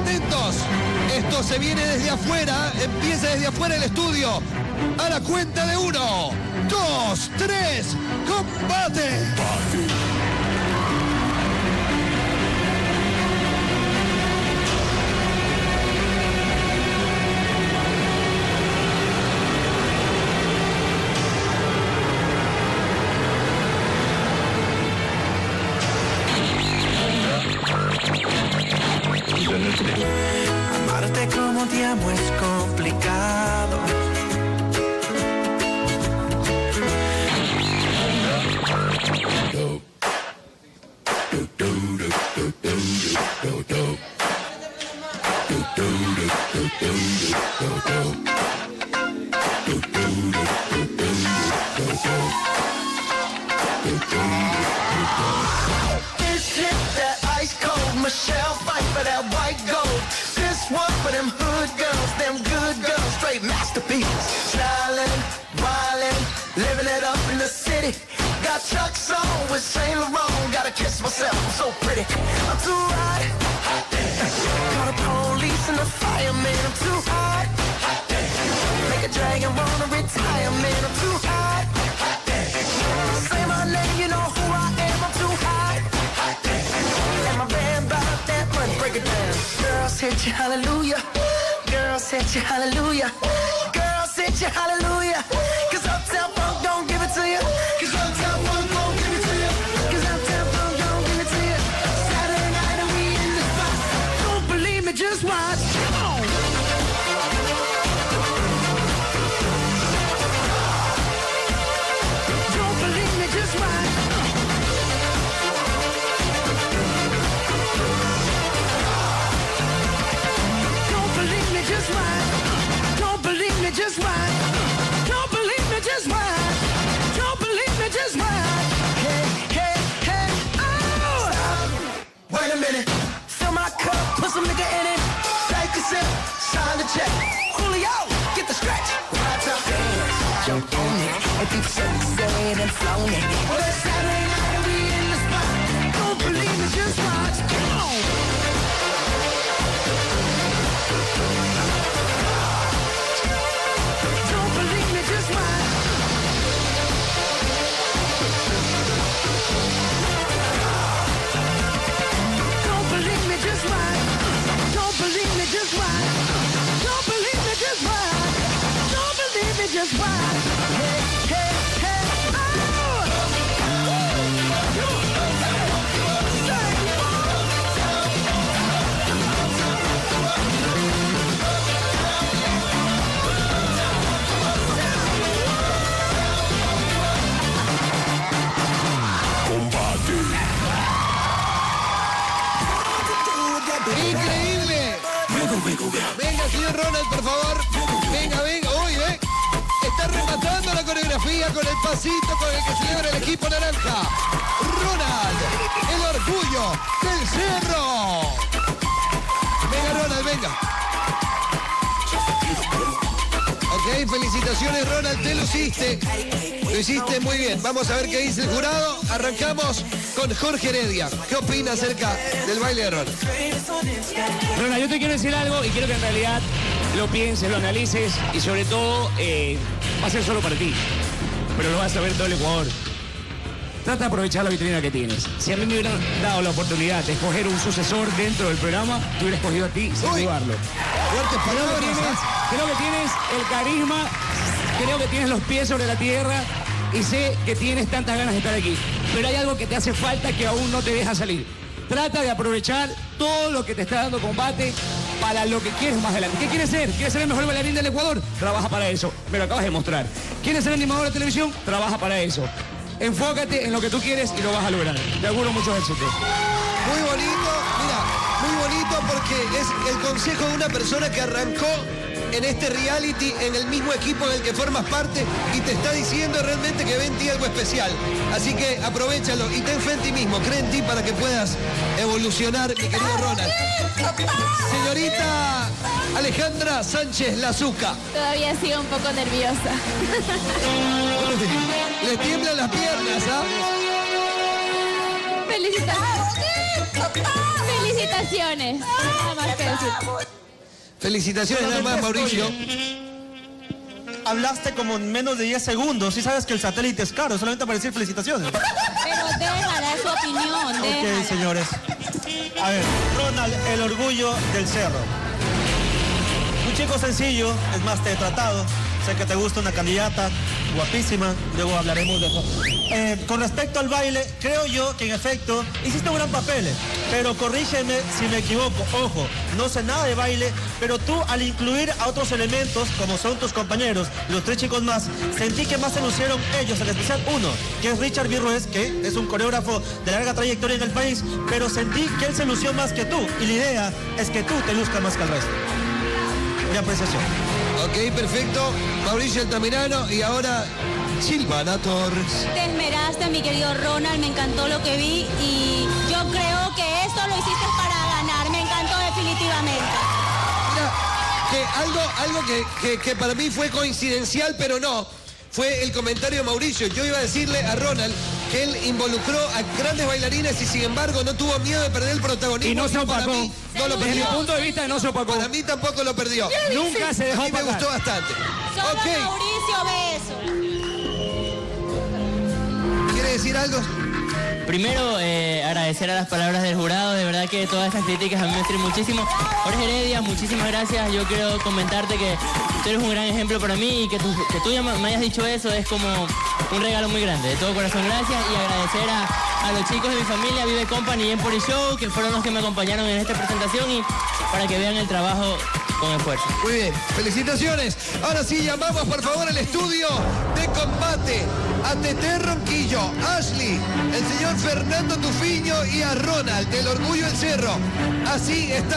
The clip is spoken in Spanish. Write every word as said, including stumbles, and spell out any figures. atentos. Esto se viene desde afuera, empieza desde afuera el estudio. A la cuenta de uno, dos, tres, combate. Amarte como te amo es complicado. This hit that ice cold Michelle, fight for that white gold. This one for them hood girls, them good girls, straight masterpieces. Stylin', wildin', living it up in the city. Got Chuck's on with Saint Laurent, gotta kiss myself, I'm so pretty. I'm too hot, hot dance. Call the police and the fireman, I'm too hot, hot dance. Make a dragon wanna retire, man, I'm too hot, hot dance. Say my name, you know who I am, I'm too hot, hot dance. And my band bought that money, break it down. Girls hit you, hallelujah. Girls hit you, hallelujah. Girls hit you, hallelujah. Cause Uptown Funk don't give it to you. Cause Uptown Funk don't give it to you. Cause Uptown Funk don't give it to you. Saturday night and we in the spot. Don't believe me, just watch. Come on. Don't believe me, just watch. Don't believe me, just watch. Don't believe me, just watch. Don't believe me, just watch. Don't believe me, just watch. Hey, hey, hey, oh! Stop. Wait a minute. Fill my cup, put some nigga in it. Take a sip, sign the check. Julio, get the stretch. Right up, jump on it. If you so excited and flown it. Well, it's Saturday night and we in the spot. Don't believe me, just watch. Come on. Don't believe me, just watch. Don't believe me, just watch. Don't believe me, just watch. Don't believe me, just watch. Don't believe me, just watch. Hey, hey, hey, oh! Increíble. Venga, señor Ronald, por favor. Venga, venga, uy, eh. Está rematando la coreografía con el pasito con el que celebra el equipo naranja. Ronald, el orgullo del cerro. Venga, Ronald, venga. Ok, felicitaciones, Ronald, te lo hiciste. Lo hiciste muy bien. Vamos a ver qué dice el jurado. Arrancamos con Jorge Heredia. ¿Qué opina acerca del baile de Ronald? Ronald, yo te quiero decir algo y quiero que en realidad lo pienses, lo analices y sobre todo eh, va a ser solo para ti. Pero lo vas a ver todo el Ecuador. Trata de aprovechar la vitrina que tienes. Si a mí me hubieran dado la oportunidad de escoger un sucesor dentro del programa, te hubiera escogido a ti sin dudarlo. Fuertes palabras. Creo que tienes, creo que tienes el carisma, creo que tienes los pies sobre la tierra y sé que tienes tantas ganas de estar aquí. Pero hay algo que te hace falta que aún no te deja salir. Trata de aprovechar todo lo que te está dando Combate para lo que quieres más adelante. ¿Qué quieres ser? ¿Quieres ser el mejor bailarín del Ecuador? Trabaja para eso. Me lo acabas de mostrar. ¿Quieres ser animador de televisión? Trabaja para eso. Enfócate en lo que tú quieres y lo vas a lograr. Te auguro muchos éxitos. Muy bonito, mira, muy bonito porque es el consejo de una persona que arrancó en este reality, en el mismo equipo en el que formas parte y te está diciendo realmente que ve en ti algo especial. Así que aprovechalo y ten fe en ti mismo, cree en ti para que puedas evolucionar, mi querido Ronald. Señorita Alejandra Sánchez Lazuca. Todavía sigo un poco nerviosa. Le tiemblan las piernas, ¿ah? Felicitaciones. Felicitaciones. Nada más que eso. Felicitaciones nada más, Mauricio. Hablaste como en menos de diez segundos. Sí sabes que el satélite es caro, solamente para decir felicitaciones. Pero déjala, es su opinión, déjala. Ok, señores. A ver, Ronald, el orgullo del cerro. Un chico sencillo, es más, te he tratado. Sé que te gusta una candidata guapísima, luego hablaremos de eso. Eh, con respecto al baile, creo yo que en efecto hiciste un gran papel, pero corrígeme si me equivoco. Ojo, no sé nada de baile, pero tú al incluir a otros elementos, como son tus compañeros, los tres chicos más, sentí que más se lucieron ellos, en especial uno, que es Richard Birrués, que es un coreógrafo de larga trayectoria en el país, pero sentí que él se lució más que tú, y la idea es que tú te luzcas más que el resto. Mi apreciación. Ok, perfecto. Mauricio Altamirano y ahora Silvana Torres. Te esmeraste, mi querido Ronald, me encantó lo que vi y yo creo que esto lo hiciste para ganar, me encantó definitivamente. Mira, que algo, algo que, que, que para mí fue coincidencial, pero no, fue el comentario de Mauricio. Yo iba a decirle a Ronald que él involucró a grandes bailarines y sin embargo no tuvo miedo de perder el protagonismo. Y no se opacó. Mí, se no lo perdió. Desde mi punto de vista no se opacó. Para mí tampoco lo perdió. Nunca se dejó opacar. A mí me gustó bastante. Solo okay. Mauricio ve eso. ¿Quiere decir algo? Primero, eh, agradecer a las palabras del jurado. De verdad que todas estas críticas a mí me sirven muchísimo. Jorge Heredia, muchísimas gracias. Yo quiero comentarte que tú eres un gran ejemplo para mí y que tú, que tú ya me hayas dicho eso es como un regalo muy grande. De todo corazón, gracias. Y agradecer a, a los chicos de mi familia, Vive Company y Emporyshow, que fueron los que me acompañaron en esta presentación y para que vean el trabajo con esfuerzo. Muy bien, felicitaciones. Ahora sí, llamamos por favor al estudio de Combate a Tete Ronquillo, Ashley, el señor Fernando Tufiño y a Ronald, del Orgullo del Cerro. Así está.